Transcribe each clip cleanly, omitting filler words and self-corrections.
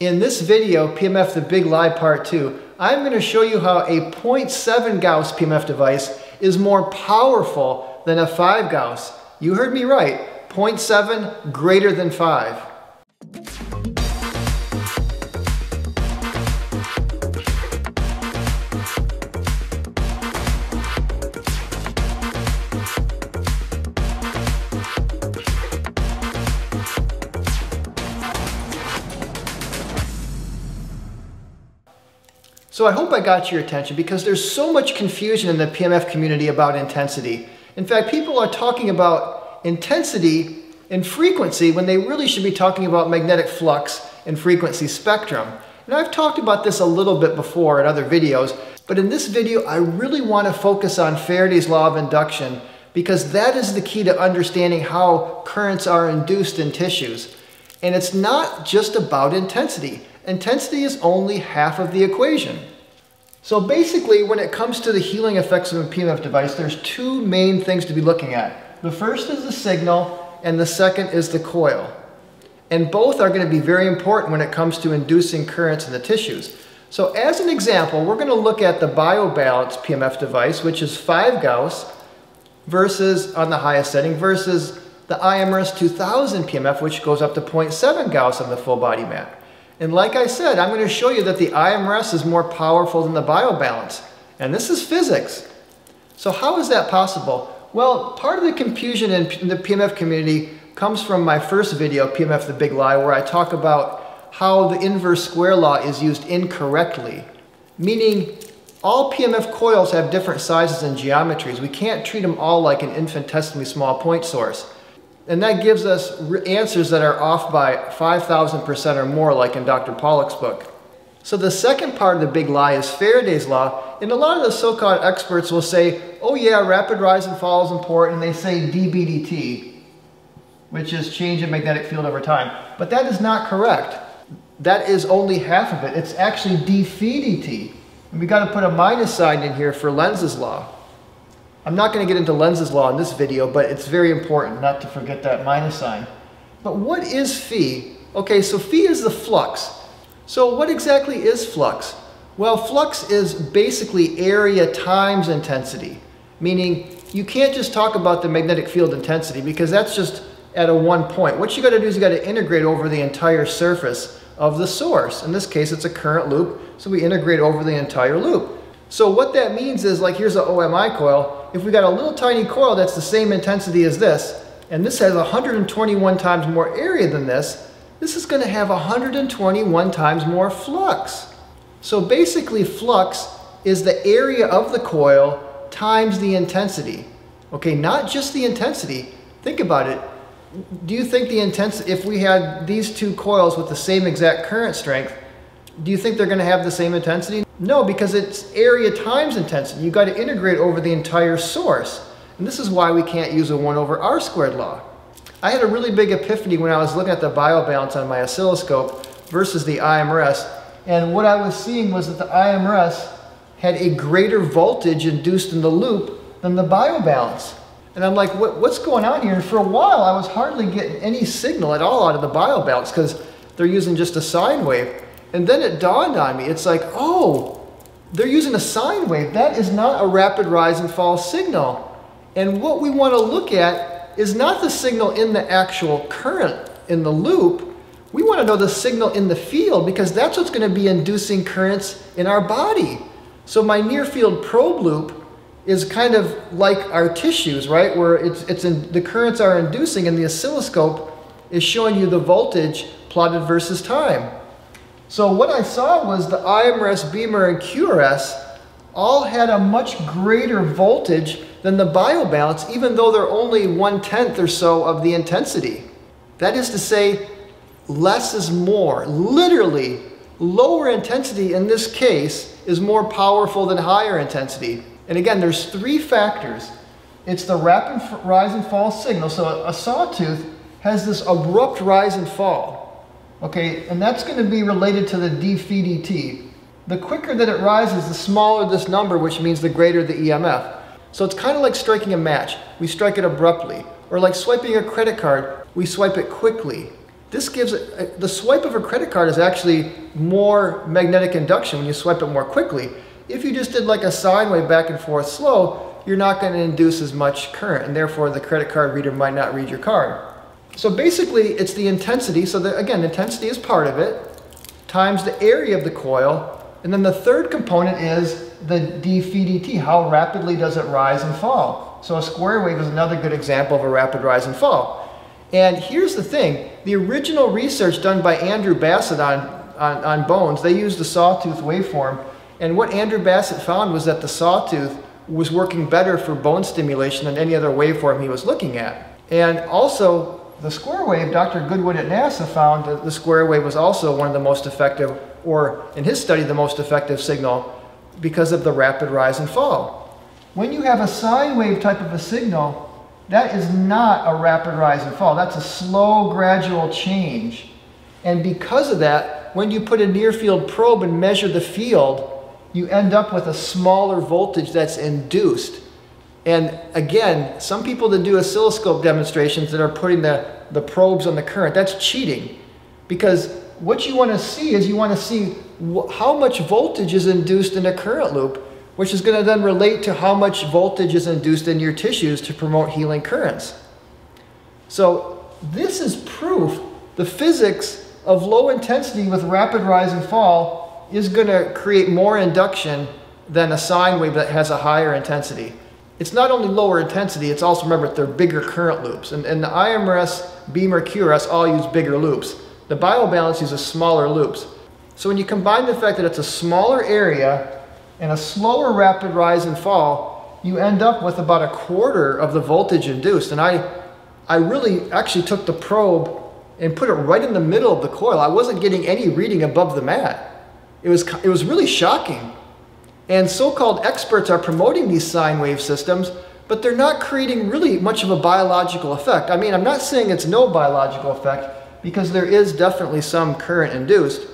In this video, PMF The Big Lie Part 2, I'm going to show you how a 0.7 Gauss PMF device is more powerful than a 5 Gauss. You heard me right, 0.7 greater than 5. So I hope I got your attention, because there's so much confusion in the PMF community about intensity. In fact, people are talking about intensity and frequency when they really should be talking about magnetic flux and frequency spectrum. And I've talked about this a little bit before in other videos, but in this video I really want to focus on Faraday's law of induction, because that is the key to understanding how currents are induced in tissues. And it's not just about intensity. Intensity is only half of the equation. So basically, when it comes to the healing effects of a PMF device, there's two main things to be looking at. The first is the signal, and the second is the coil. And both are going to be very important when it comes to inducing currents in the tissues. So as an example, we're going to look at the BioBalance PMF device, which is 5 Gauss versus, on the highest setting, versus the IMRS 2000 PMF, which goes up to 0.7 Gauss on the full body map. And like I said, I'm going to show you that the IMRS is more powerful than the BioBalance. And this is physics. So how is that possible? Well, part of the confusion in the PMF community comes from my first video, PMF The Big Lie, where I talk about how the inverse square law is used incorrectly. Meaning, all PMF coils have different sizes and geometries. We can't treat them all like an infinitesimally small point source. And that gives us answers that are off by 5,000% or more, like in Dr. Pollock's book. So the second part of the big lie is Faraday's law. And a lot of the so-called experts will say, oh yeah, rapid rise and fall is important, and they say dBdt, which is change in magnetic field over time. But that is not correct. That is only half of it. It's actually dPdt. And we've got to put a minus sign in here for Lenz's law. I'm not going to get into Lenz's law in this video, but it's very important not to forget that minus sign. But what is phi? Okay, so phi is the flux. So what exactly is flux? Well, flux is basically area times intensity, meaning you can't just talk about the magnetic field intensity, because that's just at a one point. What you got to do is you got to integrate over the entire surface of the source. In this case, it's a current loop, so we integrate over the entire loop. So what that means is, like, here's an OMI coil. If we got a little tiny coil that's the same intensity as this, and this has 121 times more area than this, this is going to have 121 times more flux. So basically, flux is the area of the coil times the intensity. Okay, not just the intensity. Think about it. Do you think the intensity, if we had these two coils with the same exact current strength, do you think they're going to have the same intensity? No, because it's area times intensity. You've got to integrate over the entire source. And this is why we can't use a 1/r² law. I had a really big epiphany when I was looking at the BioBalance on my oscilloscope versus the IMRS. And what I was seeing was that the IMRS had a greater voltage induced in the loop than the BioBalance. And I'm like, what's going on here? And for a while, I was hardly getting any signal at all out of the BioBalance, because they're using just a sine wave. And then it dawned on me, it's like, oh, they're using a sine wave. That is not a rapid rise and fall signal. And what we want to look at is not the signal in the actual current in the loop. We want to know the signal in the field, because that's what's going to be inducing currents in our body. So my near field probe loop is kind of like our tissues, right? Where the currents are inducing, and the oscilloscope is showing you the voltage plotted versus time. So what I saw was the IMRS, Beamer, and QRS all had a much greater voltage than the BioBalance, even though they're only 1/10 or so of the intensity. That is to say, less is more. Literally, lower intensity in this case is more powerful than higher intensity. And again, there's three factors. It's the rapid rise and fall signal. So a sawtooth has this abrupt rise and fall. Okay, and that's going to be related to the dPdt. The quicker that it rises, the smaller this number, which means the greater the EMF. So it's kind of like striking a match. We strike it abruptly. Or like swiping a credit card, we swipe it quickly. This gives, the swipe of a credit card is actually more magnetic induction when you swipe it more quickly. If you just did like a sine wave back and forth slow, you're not going to induce as much current, and therefore the credit card reader might not read your card. So basically it's the intensity, so that, again, intensity is part of it, times the area of the coil, and then the third component is the d phi dt, how rapidly does it rise and fall. So a square wave is another good example of a rapid rise and fall. And here's the thing, the original research done by Andrew Bassett on bones, they used the sawtooth waveform, and what Andrew Bassett found was that the sawtooth was working better for bone stimulation than any other waveform he was looking at. And also the square wave, Dr. Goodwood at NASA found that the square wave was also one of the most effective, or in his study the most effective signal, because of the rapid rise and fall. When you have a sine wave type of a signal, that is not a rapid rise and fall. That's a slow, gradual change. And because of that, when you put a near field probe and measure the field, you end up with a smaller voltage that's induced. And again, some people that do oscilloscope demonstrations that are putting the probes on the current, that's cheating. Because what you want to see is you want to see how much voltage is induced in a current loop, which is going to then relate to how much voltage is induced in your tissues to promote healing currents. So this is proof the physics of low intensity with rapid rise and fall is going to create more induction than a sine wave that has a higher intensity. It's not only lower intensity, it's also, remember, they're bigger current loops. And the IMRS, Beamer, QRS all use bigger loops. The BioBalance uses smaller loops. So when you combine the fact that it's a smaller area and a slower rapid rise and fall, you end up with about a quarter of the voltage induced. And I really actually took the probe and put it right in the middle of the coil. I wasn't getting any reading above the mat. It was really shocking. And so-called experts are promoting these sine wave systems, but they're not creating really much of a biological effect. I mean, I'm not saying it's no biological effect, because there is definitely some current induced.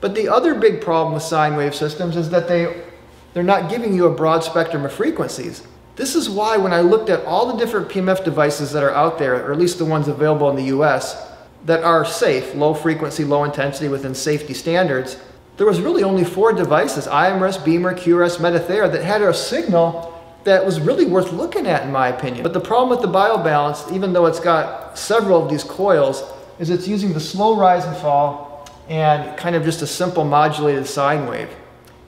But the other big problem with sine wave systems is that they're not giving you a broad spectrum of frequencies. This is why when I looked at all the different PMF devices that are out there, or at least the ones available in the US, that are safe, low frequency, low intensity within safety standards, there was really only 4 devices, IMRS, Beamer, QRS, Metathera, that had a signal that was really worth looking at in my opinion. But the problem with the BioBalance, even though it's got several of these coils, is it's using the slow rise and fall and kind of just a simple modulated sine wave.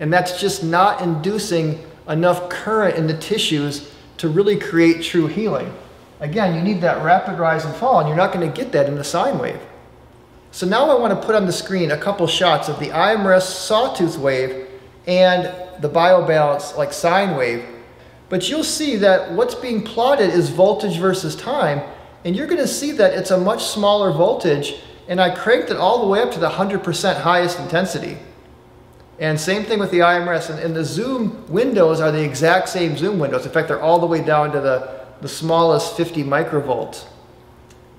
And that's just not inducing enough current in the tissues to really create true healing. Again, you need that rapid rise and fall, and you're not going to get that in the sine wave. So now I want to put on the screen a couple shots of the IMRS sawtooth wave and the BioBalance like sine wave. But you'll see that what's being plotted is voltage versus time, and you're going to see that it's a much smaller voltage, and I cranked it all the way up to the 100% highest intensity. And same thing with the IMRS, and the zoom windows are the exact same zoom windows. In fact, they're all the way down to the smallest 50 microvolts.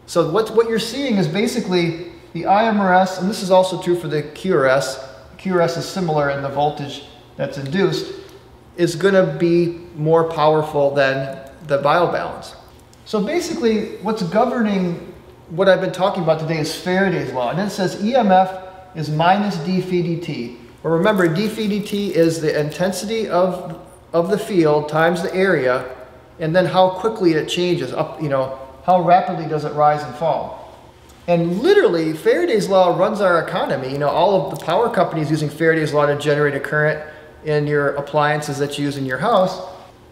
So what you're seeing is basically the IMRS, and this is also true for the QRS. QRS is similar in the voltage that's induced, is going to be more powerful than the BioBalance. So basically, what's governing what I've been talking about today is Faraday's law, and it says EMF is minus d phi dt. Well, remember, d phi dt is the intensity of the field times the area, and then how quickly it changes, how rapidly does it rise and fall. And literally, Faraday's law runs our economy. You know, all of the power companies using Faraday's law to generate a current in your appliances that you use in your house.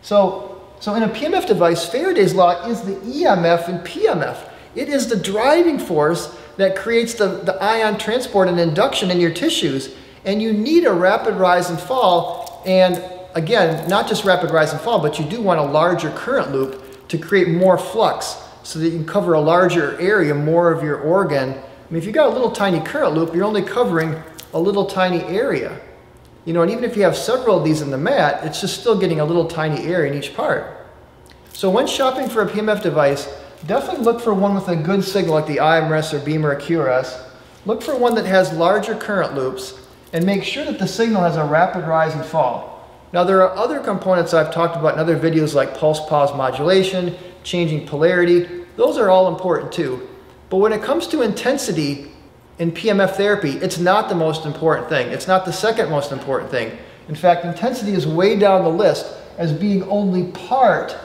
So in a PMF device, Faraday's law is the EMF in PMF. It is the driving force that creates the ion transport and induction in your tissues. And you need a rapid rise and fall, and again, not just rapid rise and fall, but you do want a larger current loop to create more flux so that you can cover a larger area, more of your organ. I mean, if you've got a little tiny current loop, you're only covering a little tiny area. You know, and even if you have several of these in the mat, it's just still getting a little tiny area in each part. So when shopping for a PMF device, definitely look for one with a good signal like the IMRS or Beamer or QRS. Look for one that has larger current loops, and make sure that the signal has a rapid rise and fall. Now there are other components I've talked about in other videos like pulse pause modulation, changing polarity. Those are all important too. But when it comes to intensity in PMF therapy, it's not the most important thing. It's not the second most important thing. In fact, intensity is way down the list as being only part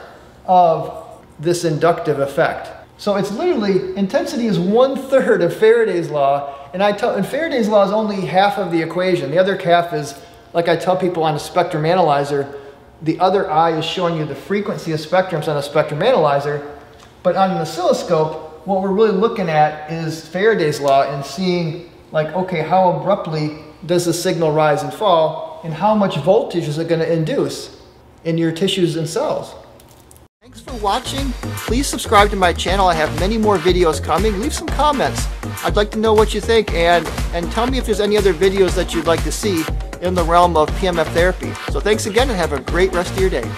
of this inductive effect. So it's literally, intensity is 1/3 of Faraday's law, and Faraday's law is only half of the equation. The other half is, like I tell people on a spectrum analyzer, the other eye is showing you the frequency of spectrums on a spectrum analyzer, but on an oscilloscope, what we're really looking at is Faraday's law and seeing, like, okay, how abruptly does the signal rise and fall, and how much voltage is it going to induce in your tissues and cells. Thanks for watching. Please subscribe to my channel. I have many more videos coming. Leave some comments. I'd like to know what you think, and tell me if there's any other videos that you'd like to see in the realm of PMF therapy. So thanks again, and have a great rest of your day.